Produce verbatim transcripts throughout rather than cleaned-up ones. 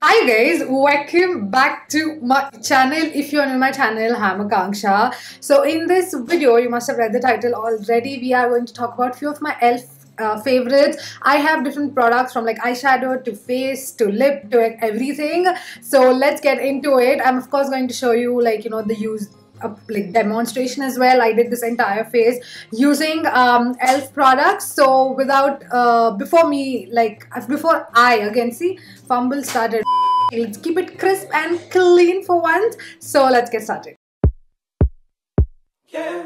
Hi guys, welcome back to my channel. If you're new to my channel, I'm Akanksha. So in this video, you must have read the title already. We are going to talk about few of my e l f Uh, favorites. I have different products from like eyeshadow to face to lip to everything. So let's get into it. I'm of course going to show you like you know the use a like demonstration as well. I did this entire face using um, e l f products. So without uh, before me like before I again see fumble started. Let's keep it crisp and clean for once. So let's get started. Yeah.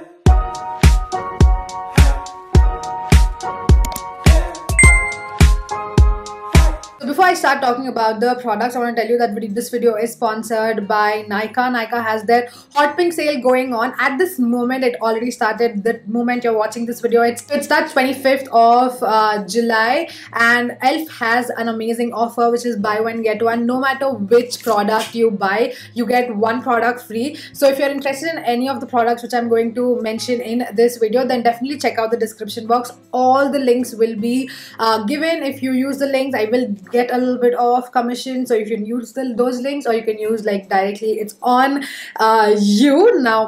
Before I start talking about the products, I want to tell you that this video is sponsored by Nykaa. Nykaa has their hot pink sale going on. At this moment, it already started. The moment you're watching this video, it's, it's that twenty-fifth of July. And e l f has an amazing offer, which is buy one, get one. No matter which product you buy, you get one product free. So if you're interested in any of the products which I'm going to mention in this video, then definitely check out the description box. All the links will be uh, given. If you use the links, I will get a little bit off commission, so you can use the, those links, or you can use like directly. It's on uh, you. Now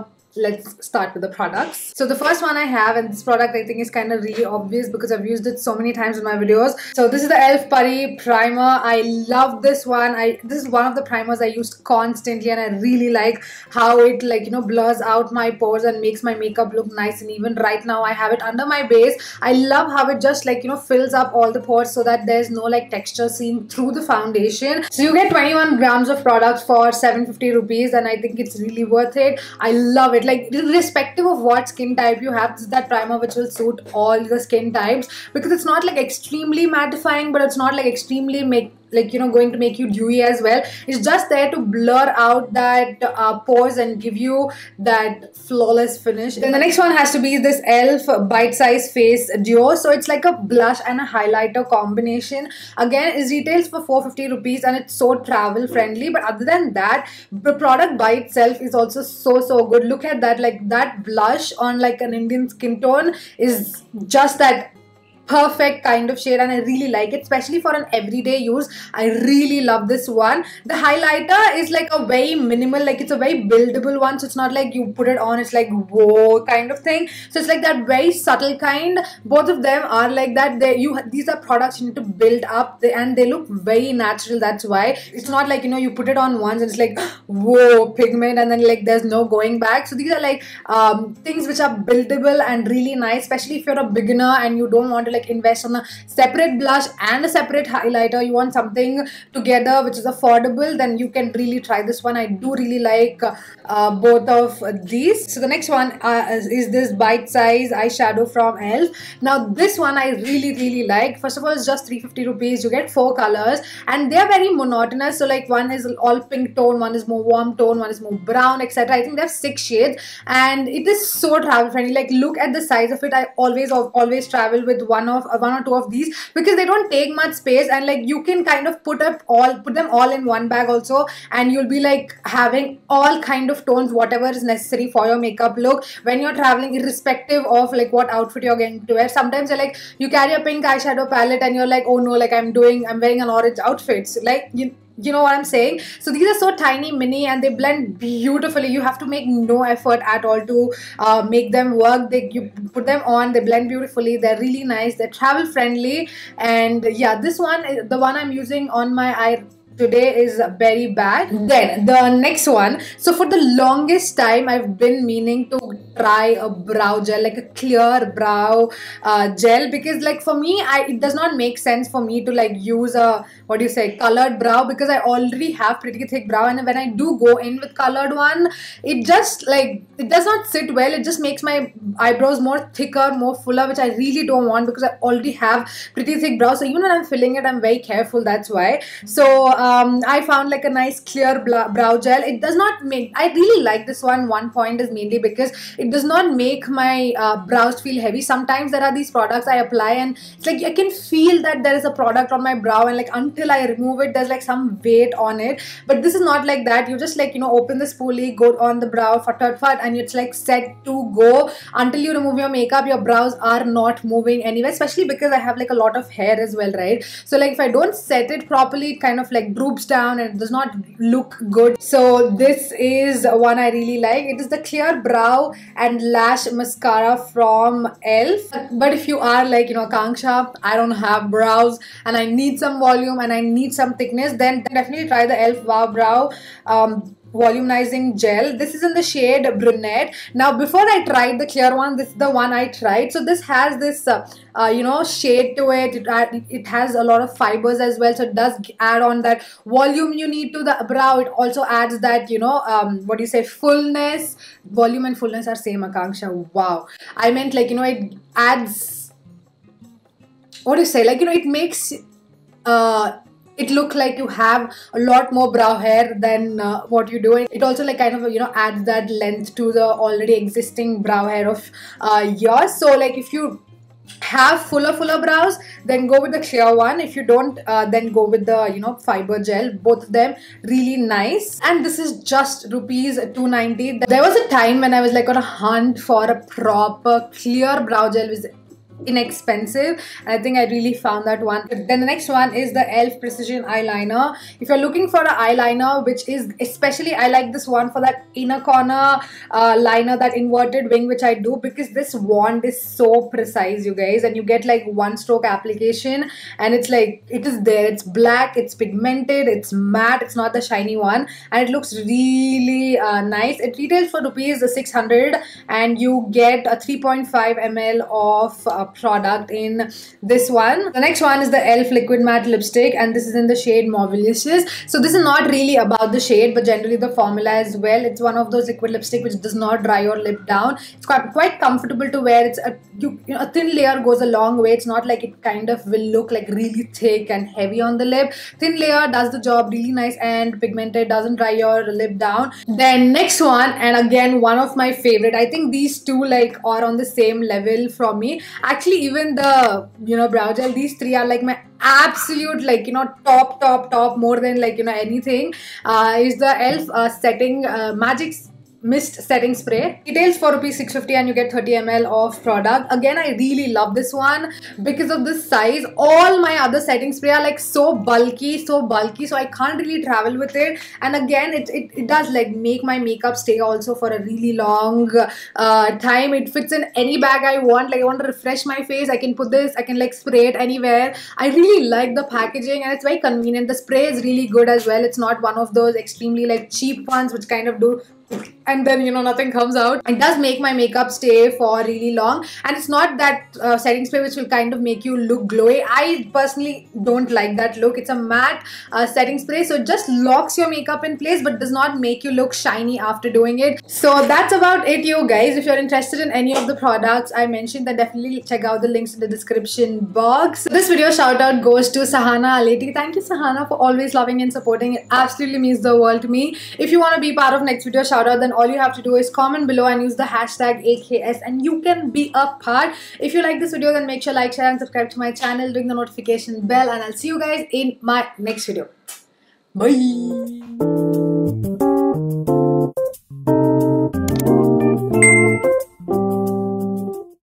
let's start with the products. So the first one I have, and this product I think is kind of really obvious because I've used it so many times in my videos. So this is the e l f Putty Primer. I love this one. I this is one of the primers I used constantly, and I really like how it like you know blurs out my pores and makes my makeup look nice and even. Right now I have it under my base. I love how it just like you know fills up all the pores so that there's no like texture seen through the foundation. So you get twenty-one grams of products for seven hundred fifty rupees, and I think it's really worth it. I love it. Like irrespective of what skin type you have, this is that primer which will suit all the skin types, because it's not like extremely mattifying, but it's not like extremely make like you know going to make you dewy as well. It's just there to blur out that uh, pores and give you that flawless finish. Then the next one has to be this e l f Bite-Size Face Duo. So it's like a blush and a highlighter combination. Again, it retails for four hundred fifty rupees, and it's so travel friendly. But other than that, the product by itself is also so so good. Look at that, like that blush on like an Indian skin tone is just that perfect kind of shade, and I really like it, especially for an everyday use. I really love this one. The highlighter is like a very minimal, like it's a very buildable one, so it's not like you put it on, it's like whoa kind of thing. So it's like that very subtle kind. Both of them are like that. They you these are products you need to build up, they, and they look very natural. That's why it's not like you know you put it on once and it's like whoa pigment, and then like there's no going back. So these are like um, things which are buildable and really nice, especially if you're a beginner and you don't want to like invest on a separate blush and a separate highlighter. You want something together which is affordable, then you can really try this one. I do really like uh, both of these. So the next one uh, is this Bite Size eyeshadow from e l f. Now this one I really really like. First of all, it's just three hundred fifty rupees. You get four colors, and they're very monotonous. So like one is all pink tone, one is more warm tone, one is more brown, etc. I think they have six shades, and it is so travel friendly. Like look at the size of it. I always always travel with one of uh, one or two of these, because they don't take much space, and like you can kind of put up all put them all in one bag also, and you'll be like having all kind of tones, whatever is necessary for your makeup look when you're traveling, irrespective of like what outfit you're going to wear. Sometimes you're like you carry a pink eyeshadow palette and you're like, oh no, like I'm doing I'm wearing an orange outfit. So like you You know what I'm saying? So these are so tiny, mini, and they blend beautifully. You have to make no effort at all to uh, make them work. They you put them on, they blend beautifully. They're really nice. They're travel friendly, and yeah, this one, the one I'm using on my eye today, is very bad. Then the next one. So for the longest time, I've been meaning to try a brow gel, like a clear brow uh, gel, because like for me, I it does not make sense for me to like use a what do you say colored brow, because I already have pretty thick brow, and when I do go in with colored one, it just like it does not sit well. It just makes my eyebrows more thicker, more fuller, which I really don't want, because I already have pretty thick brow. So even when I'm filling it, I'm very careful. That's why. So um, I found like a nice clear brow gel. It does not make. I really like this one. One point is mainly because it It does not make my uh, brows feel heavy. Sometimes there are these products I apply and it's like I can feel that there is a product on my brow, and like until I remove it, there's like some weight on it. But this is not like that. You just like you know open the spoolie, go on the brow, fat fat fat, and it's like set to go. Until you remove your makeup, your brows are not moving anywhere. Especially because I have like a lot of hair as well, right? So like if I don't set it properly, it kind of like it droops down and it does not look good. So this is one I really like. It is the Clear Brow and Lash Mascara from e l f. But if you are like, you know, Akanksha, I don't have brows and I need some volume and I need some thickness, then definitely try the e l f. Wow Brow um, Volumizing Gel. This is in the shade Brunette. Now, before I tried the clear one, this is the one I tried. So this has this, uh, uh, you know, shade to it. it. It has a lot of fibers as well. So it does add on that volume you need to the brow. It also adds that, you know, um, what do you say, fullness. Volume and fullness are same, Akanksha. Wow. I meant like, you know, it adds, what do you say, like, you know, it makes... Uh, it look like you have a lot more brow hair than uh, what you do. It also like kind of, you know, adds that length to the already existing brow hair of uh, yours. So like if you have fuller fuller brows, then go with the clear one. If you don't, uh, then go with the, you know, fiber gel. Both of them really nice, and this is just rupees two ninety. There was a time when I was like on a hunt for a proper clear brow gel with inexpensive, and I think I really found that one. Then the next one is the e l f. Precision Eyeliner. If you're looking for an eyeliner, which is especially, I like this one for that inner corner uh, liner, that inverted wing, which I do, because this wand is so precise, you guys, and you get like one stroke application and it's like, it is there. It's black, it's pigmented, it's matte, it's not the shiny one, and it looks really uh, nice. It retails for rupees six hundred and you get a three point five milliliters of uh, product in this one. The next one is the e l f. Liquid Matte Lipstick, and this is in the shade Mauvelicious. So this is not really about the shade, but generally the formula as well. It's one of those liquid lipstick which does not dry your lip down. It's quite, quite comfortable to wear. It's a, you, you know, a thin layer goes a long way. It's not like it kind of will look like really thick and heavy on the lip. Thin layer does the job really nice and pigmented, doesn't dry your lip down. Then next one, and again one of my favorite. I think these two like are on the same level from me. I Actually, even the, you know, brow gel, these three are like my absolute, like, you know, top, top, top, more than like, you know, anything. Uh, is the e l f. Uh, setting uh, Magic Mist Setting Spray. Retails for rupees six fifty and you get thirty milliliters of product. Again, I really love this one because of this size. All my other setting spray are like so bulky, so bulky, so I can't really travel with it. And again, it, it, it does like make my makeup stay also for a really long uh, time. It fits in any bag I want. Like I want to refresh my face, I can put this, I can like spray it anywhere. I really like the packaging and it's very convenient. The spray is really good as well. It's not one of those extremely like cheap ones which kind of do and then, you know, nothing comes out. It does make my makeup stay for really long, and it's not that uh, setting spray which will kind of make you look glowy. I personally don't like that look. It's a matte uh, setting spray, so it just locks your makeup in place but does not make you look shiny after doing it. So that's about it, you guys. If you're interested in any of the products I mentioned, then definitely check out the links in the description box. So this video shout out goes to Sahana Aleti. Thank you, Sahana, for always loving and supporting. It absolutely means the world to me. If you want to be part of next video shout out, then all you have to do is comment below and use the hashtag A K S and you can be a part. If you like this video, then make sure like, share and subscribe to my channel, ring the notification bell, and I'll see you guys in my next video. Bye.